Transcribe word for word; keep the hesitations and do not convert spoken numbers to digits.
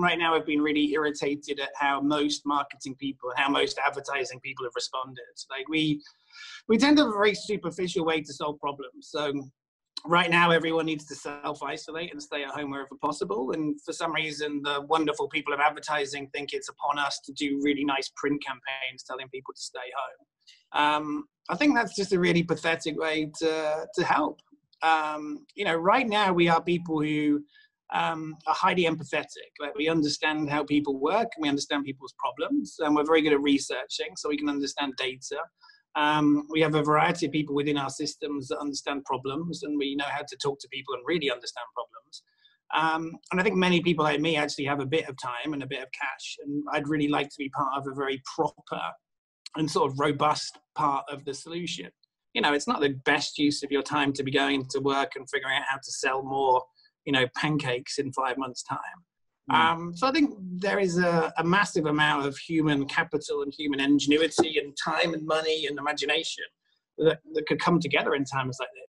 Right now, I've been really irritated at how most marketing people, how most advertising people have responded. Like we, we tend to have a very superficial way to solve problems. So right now, everyone needs to self-isolate and stay at home wherever possible. And for some reason, the wonderful people of advertising think it's upon us to do really nice print campaigns telling people to stay home. Um, I think that's just a really pathetic way to, to help. Um, you know, right now, we are people who Um, are highly empathetic. Like we understand how people work, and we understand people's problems, and we're very good at researching, so we can understand data. Um, we have a variety of people within our systems that understand problems, and we know how to talk to people and really understand problems. Um, and I think many people like me actually have a bit of time and a bit of cash, and I'd really like to be part of a very proper and sort of robust part of the solution. You know, it's not the best use of your time to be going to work and figuring out how to sell more, you know, pancakes in five months' time. Mm. Um, so I think there is a, a massive amount of human capital and human ingenuity and time and money and imagination that, that could come together in times like